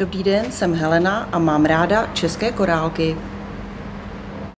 Dobrý den, jsem Helena a mám ráda české korálky.